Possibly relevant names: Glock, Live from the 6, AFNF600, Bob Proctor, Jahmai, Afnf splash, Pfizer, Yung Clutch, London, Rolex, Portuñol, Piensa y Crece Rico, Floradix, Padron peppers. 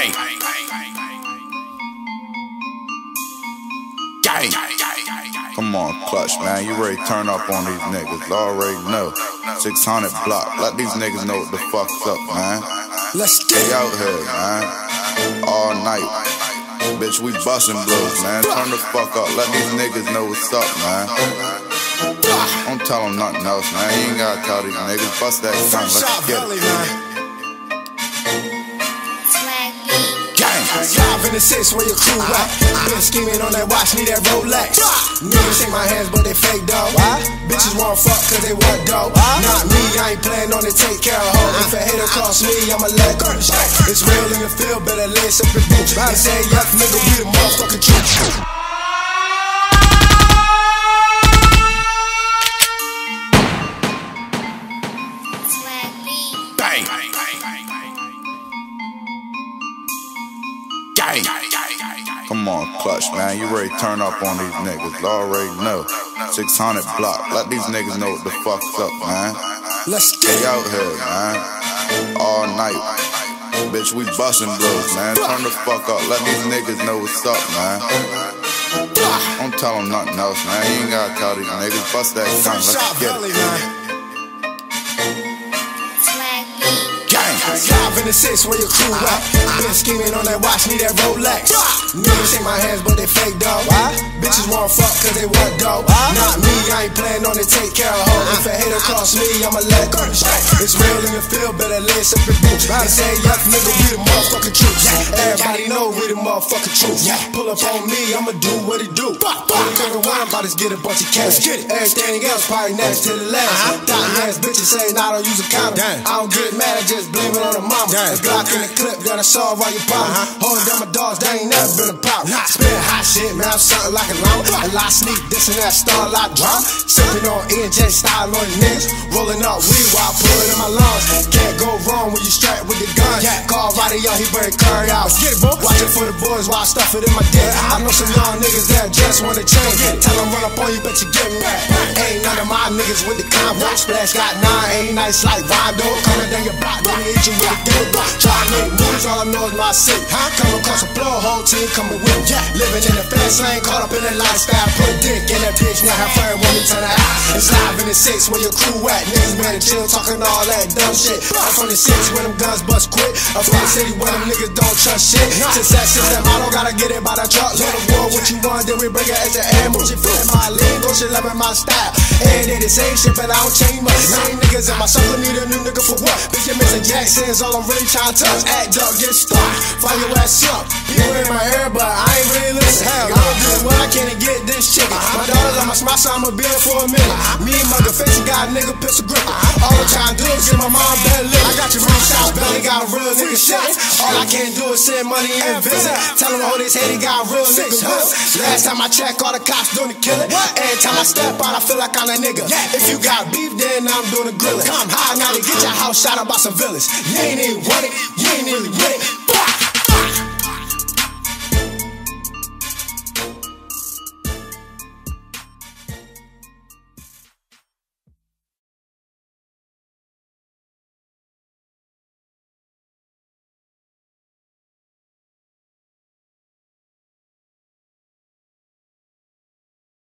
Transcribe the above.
Gang. Gang. Come on, Clutch, man. You ready to turn up on these niggas. I already know. 600 block. Let these niggas know what the fuck's up, man. Let's get it. Out here, man. All night. Bitch, we bustin' blues, man. Turn the fuck up. Let these niggas know what's up, man. Don't tell them nothing else, man. You ain't gotta tell these niggas. Bust that tongue. Let's get it. Live in the six where your crew at. Been scheming on that watch, need that Rolex. Niggas shake my hands, but they fake dog. Bitches won't fuck cause they want dope. Not me, I ain't playing on the take care of her. If a hater cross me, I'ma let go. It's real in the field, better lace up your boots. They say yuck, nigga, we the motherfucking truth. Come on, Clutch, man. You ready to turn up on these niggas. I already know. 600 block. Let these niggas know what the fuck's up, man. Let's get it. Out here, man. All night. Bitch, we bustin' blues, man. Turn the fuck up. Let these niggas know what's up, man. Don't tell them nothing else, man. You ain't gotta tell these niggas. Bust that gun. Let's get it. Live in the six where your crew at. Been scheming on that watch, need that Rolex. Niggas shake my hands, but they fake dog. Bitches won't fuck cause they want dope. Not me, I ain't playing on the take care of her. If a hater cross me, I'ma let go. It's real in the field, better lace up your boots. They say yuck, nigga, we the motherfucking truth. Everybody know we the motherfucking truth. Pull up on me, I'ma do what it do. Only thing I want about is get a bunch of cash. Everything else probably next to the last. Dotting ass bitches say nah, I don't use a condom. I don't get mad, I just blame it on the mama. A Glock in the clip, gotta solve all your problems. Holding down my dogs, they ain't never been a problem. Spittin' hot shit, man, I'm something like a llama. And I sneak this and that starlight drama. Sippin' on ENJ style on the niggas. Rollin' up weed while I pull it in my lungs. Can't go wrong when you strapped with the gun. Call Roddy out, he buried curry out. Watchin' for the boys while I stuff it in my dick. I know some young niggas that just wanna change. Tell them run up on you, bet you get mad. Ain't none of my niggas with the convo. Splash got 9, ain't nice like Rondo. Comin' down your block, then you hit you. Try to make moves, all I know is my city. Come across the floor, whole team coming with me. Living in the fast lane, caught up in the lifestyle. Put a dick in that bitch, now have fun when you turn her out. It's live in the six where your crew at. Niggas better chill, talking all that dumb shit. I'm from the six where them guns bust quick. I'm from the city where them niggas don't trust shit. Since that system, I don't gotta get it by the truck. Let them war what you want, then we bring it as an ammo. She feelin' my lingo, she loving my style. And they the same shit, but I don't change much. Same niggas in my circle need a new nigga for what? Bitch, you missing Jackson. All I'm really trying to touch, act up, get stuck. Fire your ass up, people in my ear, but I ain't really listen. Hell, I'm doing what I can to get this chicken. My daughter's on my smash, so I'ma be in for a minute. Me and my face got a nigga pistol gripping. All I'm trying to do is get my mom better lit. I got your real shot, belly got a real nigga shit. All I can do is send money and visit. Tell him all this head, he got a real nigga whip. Last time I check, all the cops doing the killing. Every time I step out, I feel like I'm a nigga. If you got beef, then I'm doing the grilling. Come high now to get your house shot up by some villains. You ain't even want it, you ain't really with it.